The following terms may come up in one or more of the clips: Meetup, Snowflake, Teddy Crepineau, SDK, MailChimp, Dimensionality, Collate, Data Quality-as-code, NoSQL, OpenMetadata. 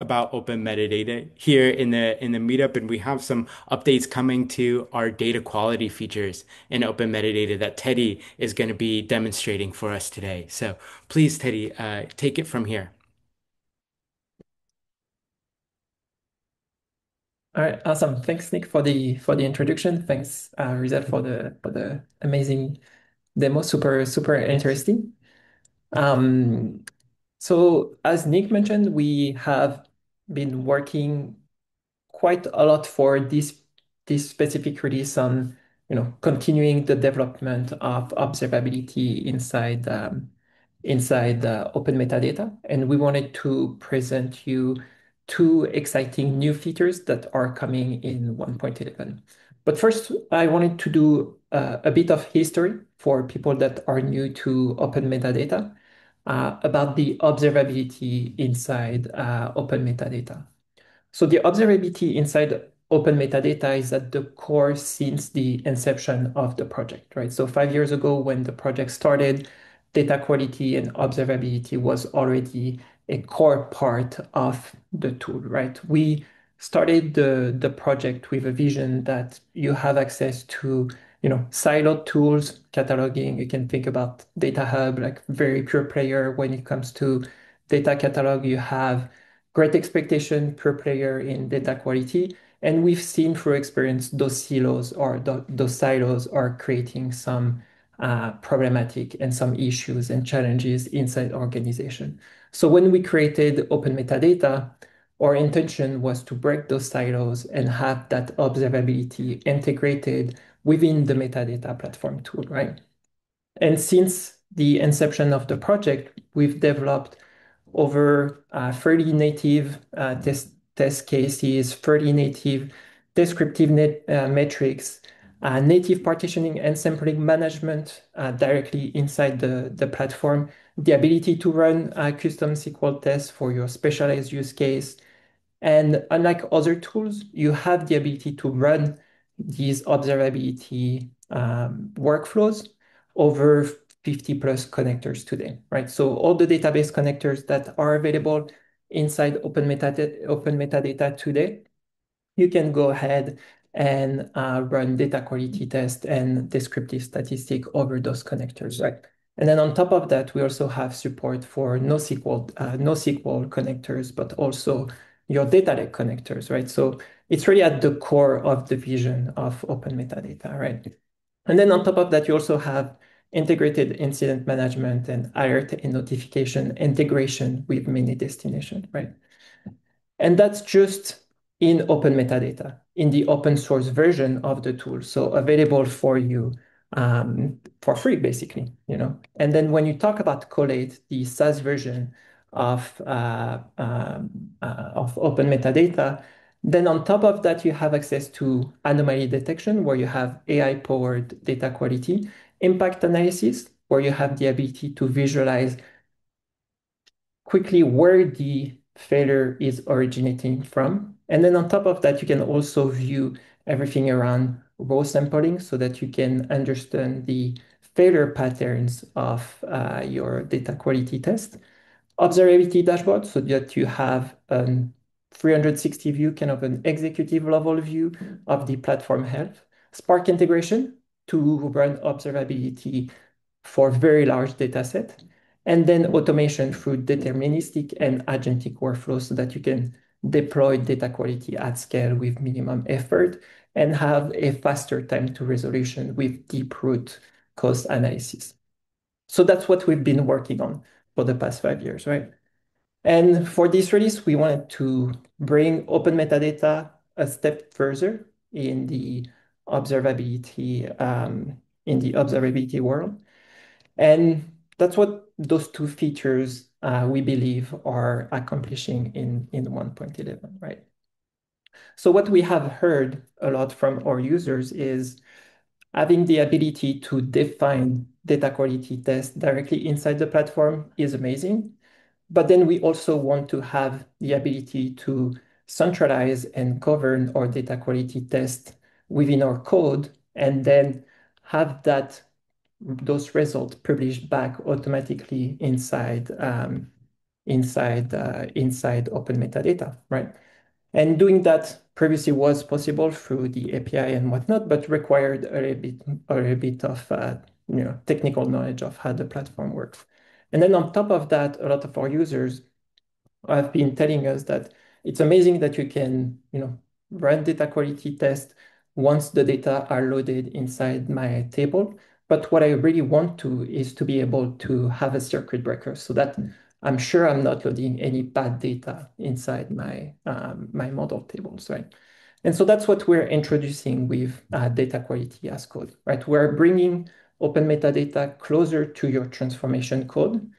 about OpenMetadata here in the meetup, and we have some updates coming to our data quality features in OpenMetadata that Teddy is going to be demonstrating for us today. So please, Teddy, take it from here. All right, awesome. Thanks, Nick, for the introduction. Thanks, Rizal, for the amazing demo. Super interesting. So as Nick mentioned, we have been working quite a lot for this specific release on, continuing the development of observability inside OpenMetadata, and we wanted to present you two exciting new features that are coming in 1.11. But first, I wanted to do a bit of history for people that are new to OpenMetadata about the observability inside OpenMetadata. So the observability inside OpenMetadata is at the core since the inception of the project, right? So 5 years ago, when the project started, data quality and observability was already a core part of the tool, right? We started the project with a vision that you have access to, siloed tools, cataloging. You can think about Data Hub, like very pure player when it comes to data catalog. You have great expectation, pure player in data quality. And we've seen through experience those silos are creating some problematic and some issues and challenges inside organization. So when we created OpenMetadata, our intention was to break those silos and have that observability integrated within the metadata platform tool, right? And since the inception of the project, we've developed over 30 native test cases, 30 native descriptive metrics, native partitioning and sampling management directly inside the platform, the ability to run custom SQL tests for your specialized use case. And unlike other tools, you have the ability to run these observability workflows over 50+ connectors today, right? So all the database connectors that are available inside OpenMetadata today, you can go ahead and run data quality test and descriptive statistic over those connectors, right? And then on top of that, we also have support for NoSQL connectors, but also your data lake connectors, right? So it's really at the core of the vision of OpenMetadata, right? And then on top of that, you also have integrated incident management and alert and notification integration with many destinations, right? And that's just in OpenMetadata, in the open source version of the tool, so available for you for free, basically, And then when you talk about Collate, the SaaS version of OpenMetadata, then on top of that, you have access to anomaly detection, where you have AI-powered data quality, impact analysis, where you have the ability to visualize quickly where the failure is originating from. And then on top of that, you can also view everything around raw sampling so that you can understand the failure patterns of your data quality test. Observability dashboard, so that you have a 360 view, kind of an executive level view of the platform health. Spark integration to run observability for very large data set. And then automation through deterministic and agentic workflows so that you can deploy data quality at scale with minimum effort and have a faster time to resolution with deep root cause analysis. So that's what we've been working on for the past 5 years, right? And for this release, we wanted to bring OpenMetadata a step further in the observability world. And that's what those two features we believe are accomplishing in 1.11, right? So what we have heard a lot from our users is having the ability to define data quality tests directly inside the platform is amazing, but then we also want to have the ability to centralize and govern our data quality test within our code, and then have those results published back automatically inside inside OpenMetadata, right? And doing that previously was possible through the API and whatnot, but required a little bit of technical knowledge of how the platform works. And then on top of that, a lot of our users have been telling us that it's amazing that you can run data quality tests once the data are loaded inside my table. But what I really want to is to be able to have a circuit breaker so that I'm sure I'm not loading any bad data inside my my model tables, right? And so that's what we're introducing with data quality as code, right? We're bringing OpenMetadata closer to your transformation code,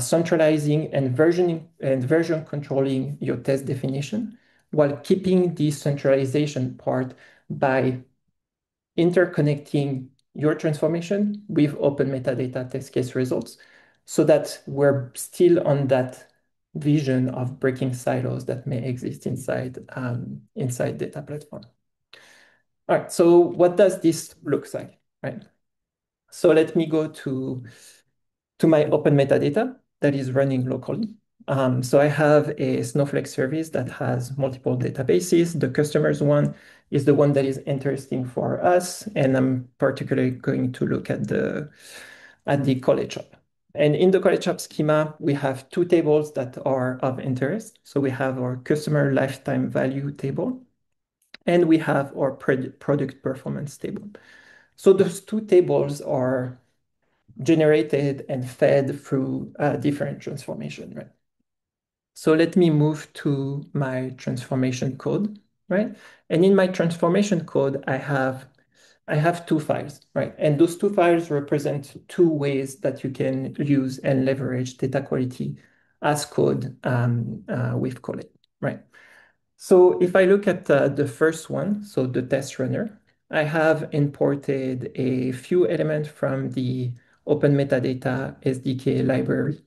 centralizing and versioning and version controlling your test definition, while keeping the centralization part by interconnecting your transformation with OpenMetadata test case results, so that we're still on that vision of breaking silos that may exist inside inside data platform. All right, so what does this look like, right? So let me go to my OpenMetadata that is running locally. So I have a Snowflake service that has multiple databases. The customer's one is the one that is interesting for us, and I'm particularly going to look at the Collate shop. And in the Collate shop schema, we have two tables that are of interest. So we have our customer lifetime value table, and we have our product performance table. So those two tables are generated and fed through different transformation, right? So let me move to my transformation code, right? And in my transformation code, I have two files, right? And those two files represent two ways that you can use and leverage data quality as code with Collate, right? So if I look at the first one, so the test runner, I have imported a few elements from the OpenMetadata SDK library.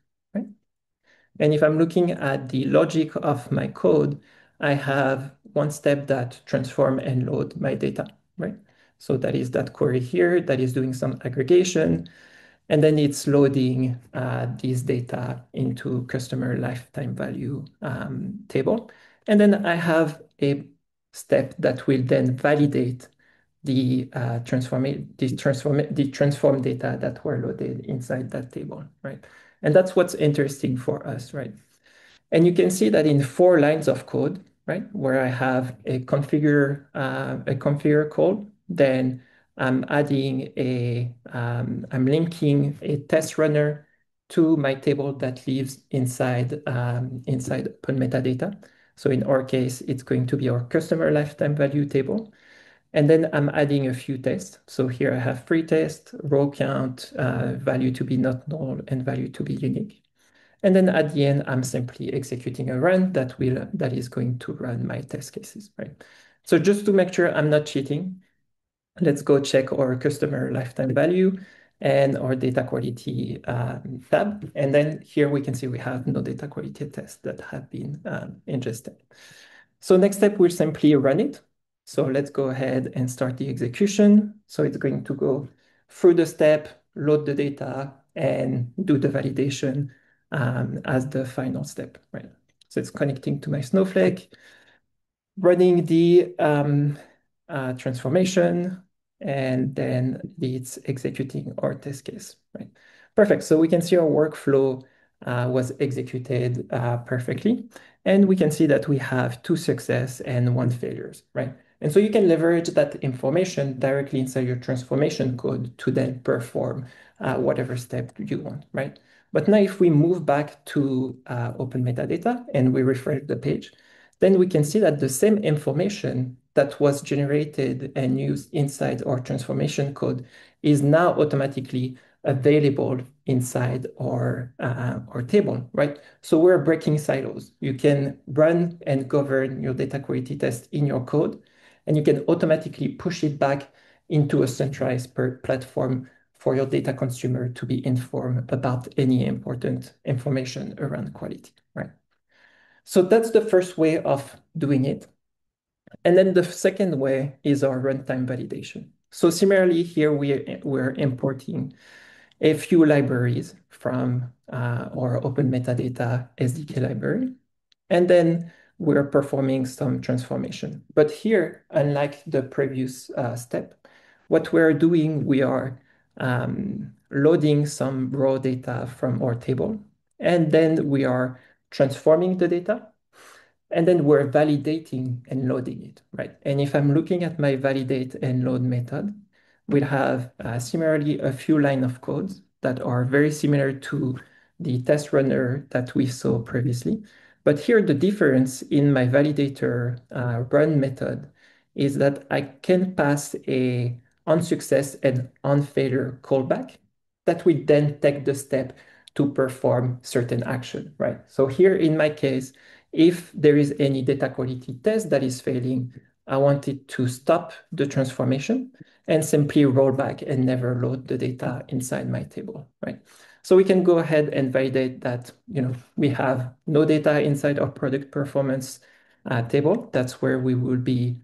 And if I'm looking at the logic of my code, I have one step that transform and load my data, right? So that is that query here that is doing some aggregation, and then it's loading this data into customer lifetime value table. And then I have a step that will then validate the transform data that were loaded inside that table, right? And that's what's interesting for us, right? And you can see that in 4 lines of code, right, where I have a configure call, then I'm adding I'm linking a test runner to my table that lives inside OpenMetadata. So in our case, it's going to be our customer lifetime value table. And then I'm adding a few tests. So here I have 3 tests, row count, value to be not null, and value to be unique. And then at the end, I'm simply executing a run that is going to run my test cases, right? So just to make sure I'm not cheating, let's go check our customer lifetime value and our data quality tab. And then here we can see we have no data quality tests that have been ingested. So next step, we'll simply run it. So let's go ahead and start the execution. So it's going to go through the step, load the data, and do the validation as the final step, right? So it's connecting to my Snowflake, running the transformation, and then it's executing our test case, right? Perfect. So we can see our workflow was executed perfectly. And we can see that we have 2 success and 1 failures, right? And so you can leverage that information directly inside your transformation code to then perform whatever step you want, right? But now if we move back to OpenMetadata and we refresh the page, then we can see that the same information that was generated and used inside our transformation code is now automatically available inside our table, right? So we're breaking silos. You can run and govern your data quality test in your code, and you can automatically push it back into a centralized platform for your data consumer to be informed about any important information around quality, right? So that's the first way of doing it. And then the second way is our runtime validation. So similarly here, we're importing a few libraries from our OpenMetadata SDK library. And then we're performing some transformation. But here, unlike the previous step, what we're doing, we are loading some raw data from our table, and then we are transforming the data, and then we're validating and loading it, right? And if I'm looking at my validate and load method, we'll have similarly a few lines of codes that are very similar to the test runner that we saw previously. But here the difference in my validator run method is that I can pass a onSuccess and onFailure callback that will then take the step to perform certain action, right? So here in my case, if there is any data quality test that is failing, I want it to stop the transformation and simply roll back and never load the data inside my table, right? So we can go ahead and validate that, you know, we have no data inside our product performance table. That's where we will be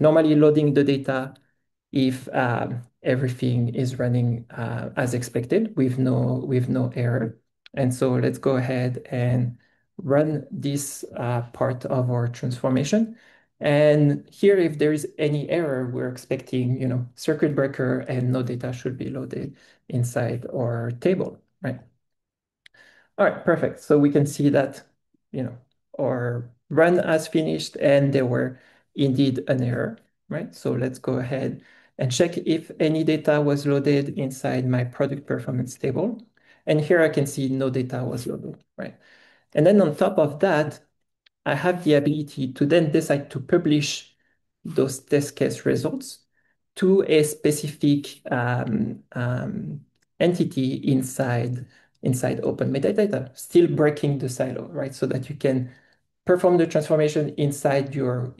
normally loading the data if everything is running as expected with no error. And so let's go ahead and run this part of our transformation. And here, if there is any error, we're expecting, you know, circuit breaker and no data should be loaded inside our table, right? All right, perfect. So we can see that, you know, our run has finished and there were indeed an error, right? So let's go ahead and check if any data was loaded inside my product performance table. And here I can see no data was loaded, right? And then on top of that, I have the ability to then decide to publish those test case results to a specific entity inside OpenMetadata, still breaking the silo, right? So that you can perform the transformation inside your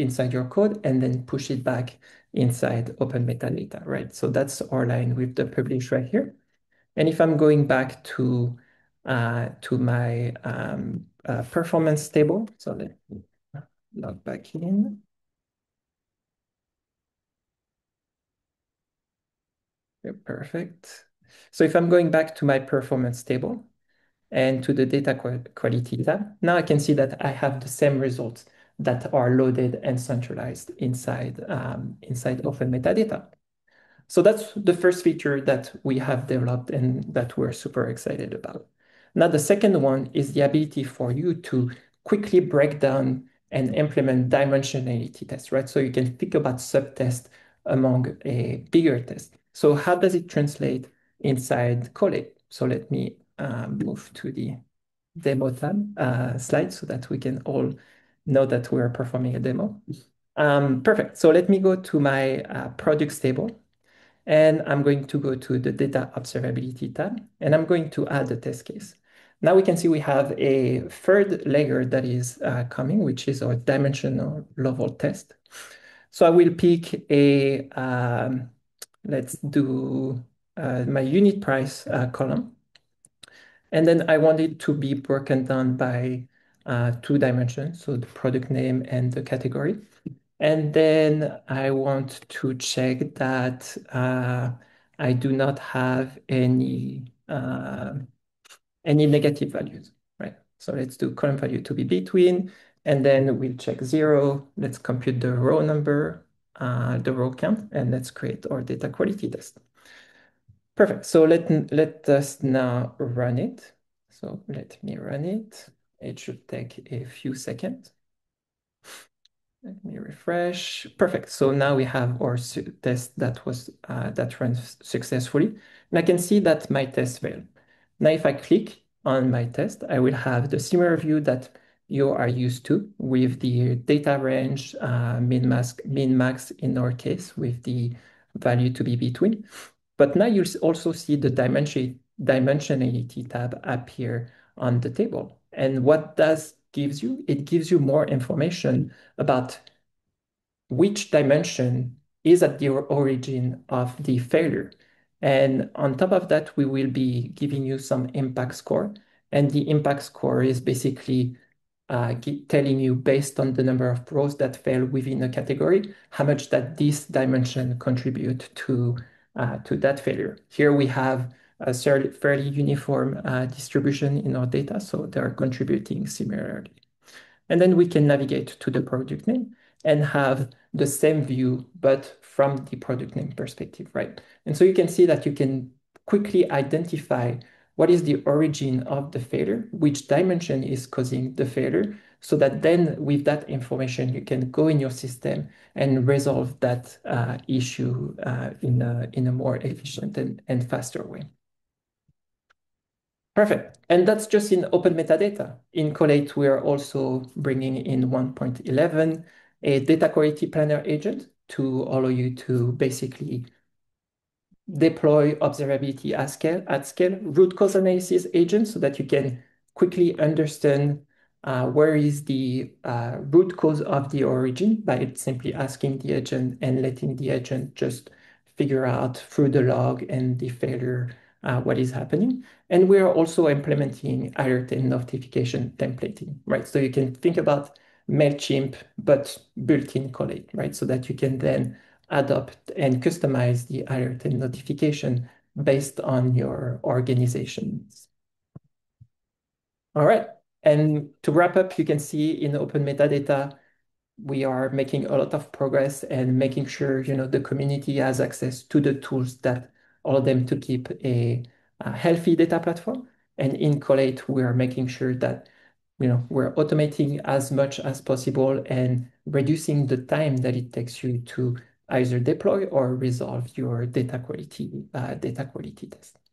code and then push it back inside OpenMetadata, right? So that's our line with the publish right here. And if I'm going back to my performance table. So let me log back in. Okay, perfect. So if I'm going back to my performance table and to the data quality tab, now I can see that I have the same results that are loaded and centralized inside OpenMetadata. So that's the first feature that we have developed and that we're super excited about. Now, the second one is the ability for you to quickly break down and implement dimensionality tests, right? So you can think about subtests among a bigger test. So how does it translate inside Collate? So let me move to the demo tab slide so that we can all know that we're performing a demo. Perfect. So let me go to my products table. And I'm going to go to the data observability tab, and I'm going to add the test case. Now we can see we have a third layer that is coming, which is our dimensional level test. So I will pick a, let's do my unit price column. And then I want it to be broken down by two dimensions, so the product name and the category. And then I want to check that I do not have any negative values, right? So let's do column value to be between, and then we'll check 0. Let's compute the row number, the row count, and let's create our data quality test. Perfect. So let us now run it. So let me run it. It should take a few seconds. Let me refresh. Perfect. So now we have our test that ran successfully. And I can see that my test failed. Now, if I click on my test, I will have the similar view that you are used to with the data range, min-max in our case, with the value to be between. But now you'll also see the dimensionality tab appear on the table. And what does gives you, it gives you more information about which dimension is at the origin of the failure. And on top of that, we will be giving you some impact score. And the impact score is basically telling you, based on the number of rows that fail within a category, how much that this dimension contribute to that failure. Here we have a fairly uniform distribution in our data, so they are contributing similarly. And then we can navigate to the product name and have the same view, but from the product name perspective, right? And so you can see that you can quickly identify what is the origin of the failure, which dimension is causing the failure, so that then with that information, you can go in your system and resolve that issue in a more efficient and faster way. Perfect. And that's just in OpenMetadata. In Collate, we are also bringing in 1.11, a data quality planner agent to allow you to basically deploy observability at scale, root cause analysis agent so that you can quickly understand where is the root cause of the origin by simply asking the agent and letting the agent just figure out through the log and the failure what is happening. And we are also implementing alert and notification templating, right? So you can think about MailChimp, but built in Collate, right? So that you can then adopt and customize the alert and notification based on your organizations. All right. And to wrap up, you can see in OpenMetadata, we are making a lot of progress and making sure, you know, the community has access to the tools that allow them to keep a healthy data platform. And in Collate, we are making sure that, you know, we're automating as much as possible and reducing the time that it takes you to either deploy or resolve your data quality test.